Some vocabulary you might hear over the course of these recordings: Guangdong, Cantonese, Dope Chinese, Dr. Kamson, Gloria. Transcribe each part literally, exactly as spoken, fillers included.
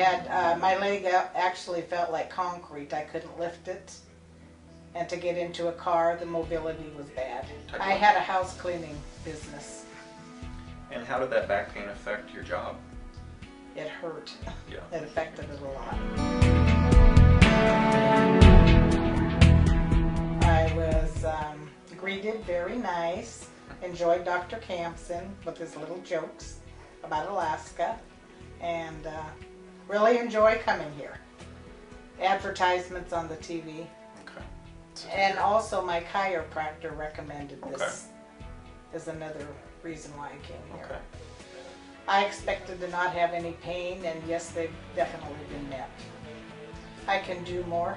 had, uh, my leg actually felt like concrete. I couldn't lift it. And to get into a car, the mobility was bad. I had a house cleaning business. And how did that back pain affect your job? It hurt. Yeah. It affected it a lot. I was um, greeted very nice. Enjoyed Doctor Kamson with his little jokes about Alaska. And uh, really enjoy coming here. Advertisements on the T V. Okay. And also my chiropractor recommended this. Okay. Is another reason why I came here. Okay. I expected to not have any pain, and yes, they've definitely been met. I can do more,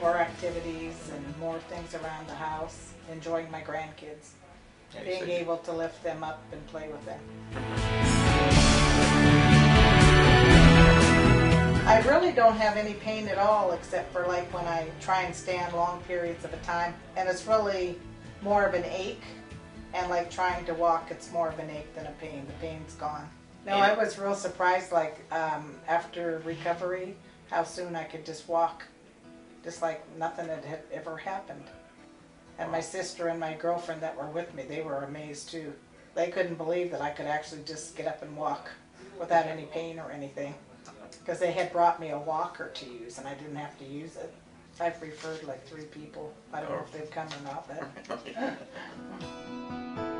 more activities and more things around the house, enjoying my grandkids, yeah, being able to lift them up and play with them. I really don't have any pain at all, except for like when I try and stand long periods of a time, and it's really more of an ache. And like trying to walk, it's more of an ache than a pain. The pain's gone. No, yeah. I was real surprised, like um, after recovery, how soon I could just walk, just like nothing had, had ever happened. And my sister and my girlfriend that were with me, they were amazed too. They couldn't believe that I could actually just get up and walk without any pain or anything, because they had brought me a walker to use and I didn't have to use it. I've referred like three people. I don't know if they've come or not, but.